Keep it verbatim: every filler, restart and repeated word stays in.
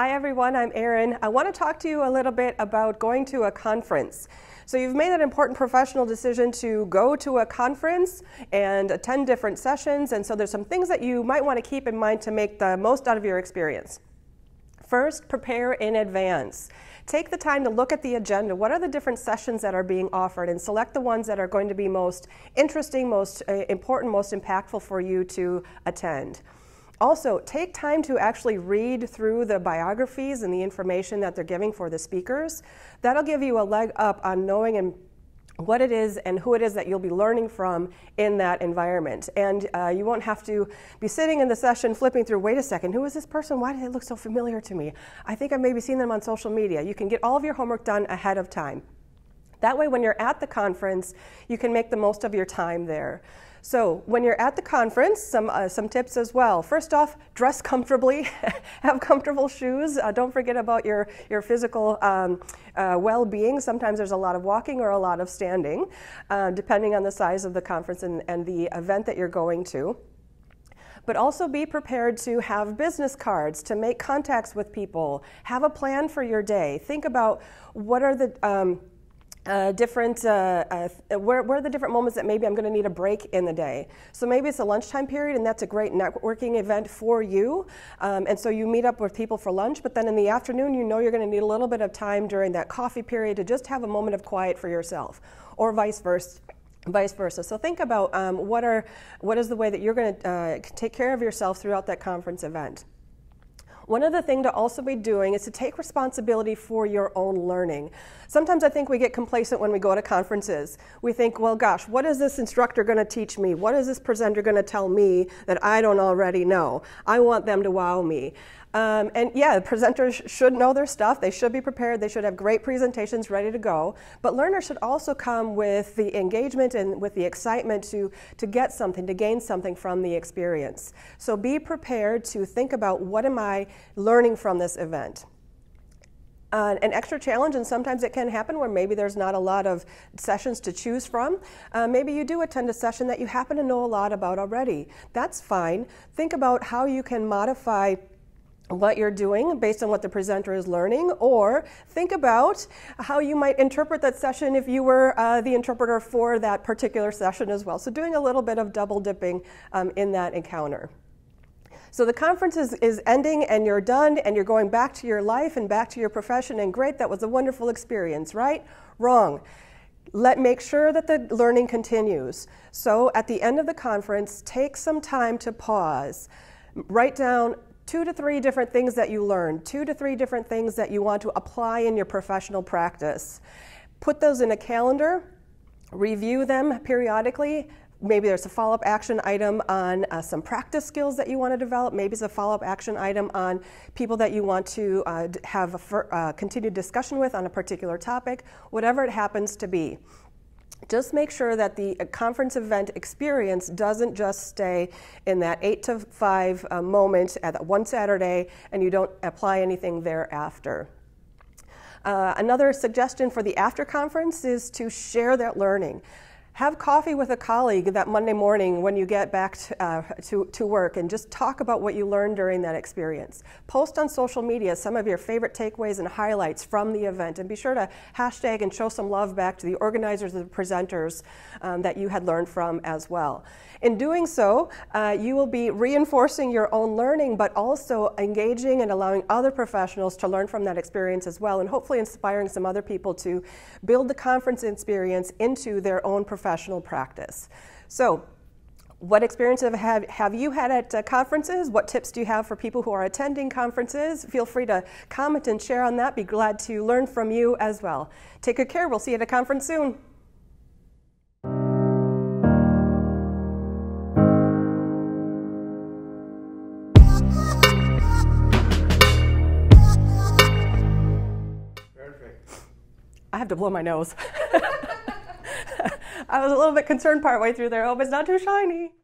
Hi everyone, I'm Erin. I want to talk to you a little bit about going to a conference. So you've made an important professional decision to go to a conference and attend different sessions, and so there's some things that you might want to keep in mind to make the most out of your experience. First, prepare in advance. Take the time to look at the agenda. What are the different sessions that are being offered, and select the ones that are going to be most interesting, most uh, important, most impactful for you to attend. Also, take time to actually read through the biographies and the information that they're giving for the speakers. That'll give you a leg up on knowing and what it is and who it is that you'll be learning from in that environment. And uh, you won't have to be sitting in the session flipping through, wait a second, who is this person? Why do they look so familiar to me? I think I've maybe seen them on social media. You can get all of your homework done ahead of time. That way, when you're at the conference, you can make the most of your time there. So when you're at the conference, some, uh, some tips as well. First off, dress comfortably, have comfortable shoes. Uh, don't forget about your, your physical um, uh, well-being. Sometimes there's a lot of walking or a lot of standing, uh, depending on the size of the conference and, and the event that you're going to. But also be prepared to have business cards, to make contacts with people, have a plan for your day. Think about what are the... Um, Uh, different, uh, uh, where, where are the different moments that maybe I'm going to need a break in the day. So maybe it's a lunchtime period, and that's a great networking event for you. Um, and so you meet up with people for lunch, but then in the afternoon, you know you're going to need a little bit of time during that coffee period to just have a moment of quiet for yourself, or vice versa. Vice versa. So think about um, what are, what is the way that you're going to uh, take care of yourself throughout that conference event. One other thing to also be doing is to take responsibility for your own learning. Sometimes I think we get complacent when we go to conferences. We think, well, gosh, what is this instructor going to teach me? What is this presenter going to tell me that I don't already know? I want them to wow me. Um, and yeah, the presenters should know their stuff. They should be prepared. They should have great presentations ready to go. But learners should also come with the engagement and with the excitement to, to get something, to gain something from the experience. So be prepared to think about, what am I learning from this event? Uh, an extra challenge, and sometimes it can happen where maybe there's not a lot of sessions to choose from. Uh, maybe you do attend a session that you happen to know a lot about already. That's fine. Think about how you can modify what you're doing based on what the presenter is learning, or think about how you might interpret that session if you were uh, the interpreter for that particular session as well. So doing a little bit of double dipping um, in that encounter. So the conference is, is ending, and you're done, and you're going back to your life and back to your profession, and great, that was a wonderful experience, right? Wrong. Let make sure that the learning continues. So at the end of the conference, take some time to pause. Write down two to three different things that you learned, two to three different things that you want to apply in your professional practice. Put those in a calendar, review them periodically. Maybe there's a follow-up action item on uh, some practice skills that you want to develop. Maybe it's a follow-up action item on people that you want to uh, have a uh, continued discussion with on a particular topic, whatever it happens to be. Just make sure that the conference event experience doesn't just stay in that eight to five uh, moment at that one Saturday, and you don't apply anything thereafter. Uh, another suggestion for the after conference is to share that learning. Have coffee with a colleague that Monday morning when you get back to, uh, to, to work, and just talk about what you learned during that experience. Post on social media some of your favorite takeaways and highlights from the event, and be sure to hashtag and show some love back to the organizers and the presenters um, that you had learned from as well. In doing so, uh, you will be reinforcing your own learning, but also engaging and allowing other professionals to learn from that experience as well, and hopefully inspiring some other people to build the conference experience into their own professional professional practice. So what experience have, have, have you had at uh, conferences? What tips do you have for people who are attending conferences? Feel free to comment and share on that. Be glad to learn from you as well. Take good care. We'll see you at a conference soon. Perfect. I have to blow my nose. I was a little bit concerned partway through there. Oh, but it's not too shiny.